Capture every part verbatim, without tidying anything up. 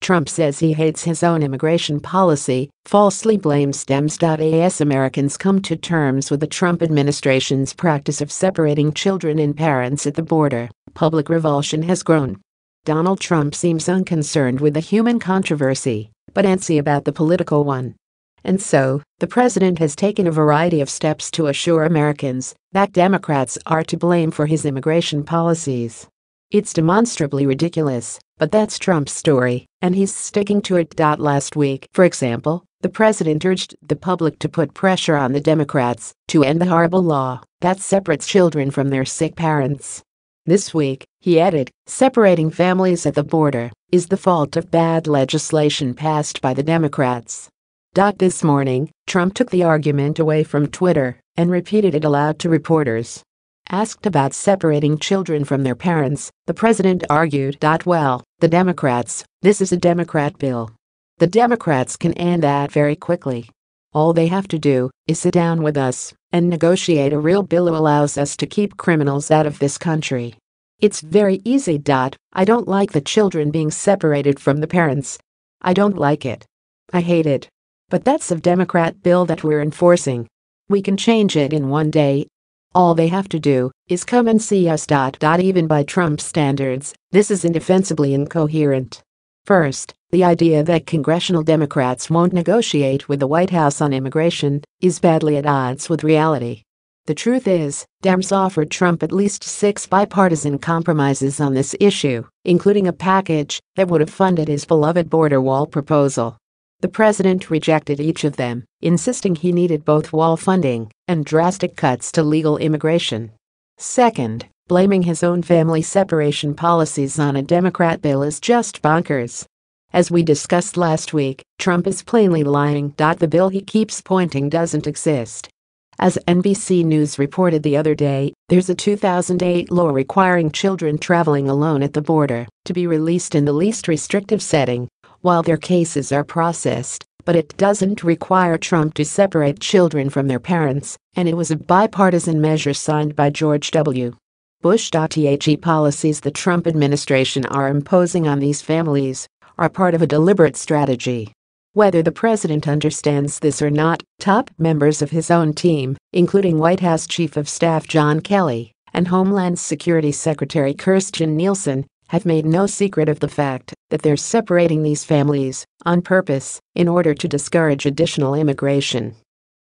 Trump says he hates his own immigration policy, falsely blames Dems. As Americans come to terms with the Trump administration's practice of separating children and parents at the border, public revulsion has grown. Donald Trump seems unconcerned with the human controversy, but antsy about the political one. And so, the president has taken a variety of steps to assure Americans that Democrats are to blame for his immigration policies. It's demonstrably ridiculous, but that's Trump's story, and he's sticking to it. Last week, for example, the president urged the public to put pressure on the Democrats to end the horrible law that separates children from their sick parents. This week, he added, separating families at the border is the fault of bad legislation passed by the Democrats. This morning, Trump took the argument away from Twitter and repeated it aloud to reporters. Asked about separating children from their parents, the president argued, well, the Democrats, this is a Democrat bill. The Democrats can end that very quickly. All they have to do is sit down with us and negotiate a real bill who allows us to keep criminals out of this country. It's very easy. I don't like the children being separated from the parents. I don't like it. I hate it. But that's a Democrat bill that we're enforcing. We can change it in one day. All they have to do is come and see us. Even by Trump's standards, this is indefensibly incoherent. First, the idea that congressional Democrats won't negotiate with the White House on immigration is badly at odds with reality. The truth is, Dems offered Trump at least six bipartisan compromises on this issue, including a package that would have funded his beloved border wall proposal. The president rejected each of them, insisting he needed both wall funding and drastic cuts to legal immigration. Second, blaming his own family separation policies on a Democrat bill is just bonkers. As we discussed last week, Trump is plainly lying. The bill he keeps pointing doesn't exist. As N B C News reported the other day, there's a two thousand eight law requiring children traveling alone at the border to be released in the least restrictive setting while their cases are processed, but it doesn't require Trump to separate children from their parents, and it was a bipartisan measure signed by George W. Bush. The policies the Trump administration are imposing on these families are part of a deliberate strategy. Whether the president understands this or not, top members of his own team, including White House Chief of Staff John Kelly and Homeland Security Secretary Kirstjen Nielsen, have made no secret of the fact that they're separating these families on purpose in order to discourage additional immigration.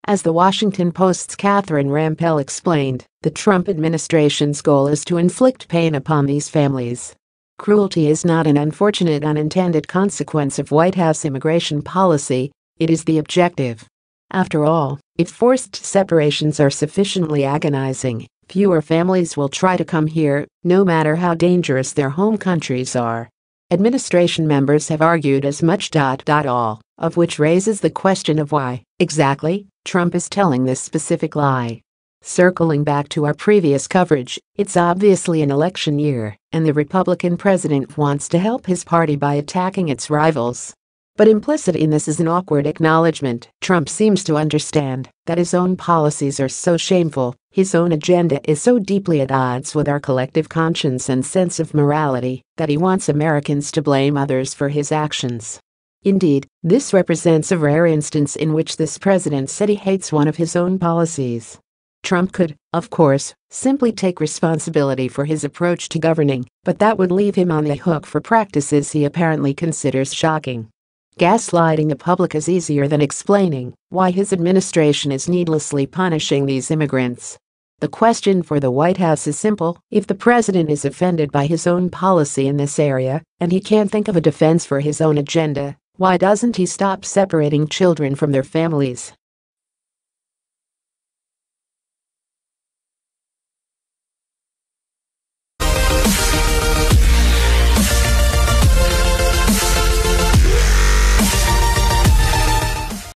As the Washington Post's Catherine Rampell explained, the Trump administration's goal is to inflict pain upon these families. Cruelty is not an unfortunate unintended consequence of White House immigration policy, it is the objective. After all, if forced separations are sufficiently agonizing, fewer families will try to come here, no matter how dangerous their home countries are. Administration members have argued as much. All of which raises the question of why, exactly, Trump is telling this specific lie. Circling back to our previous coverage, it's obviously an election year, and the Republican president wants to help his party by attacking its rivals. But implicit in this is an awkward acknowledgement. Trump seems to understand that his own policies are so shameful, his own agenda is so deeply at odds with our collective conscience and sense of morality, that he wants Americans to blame others for his actions. Indeed, this represents a rare instance in which this president said he hates one of his own policies. Trump could, of course, simply take responsibility for his approach to governing, but that would leave him on the hook for practices he apparently considers shocking. Gaslighting the public is easier than explaining why his administration is needlessly punishing these immigrants. The question for the White House is simple: if the president is offended by his own policy in this area, and he can't think of a defense for his own agenda, why doesn't he stop separating children from their families?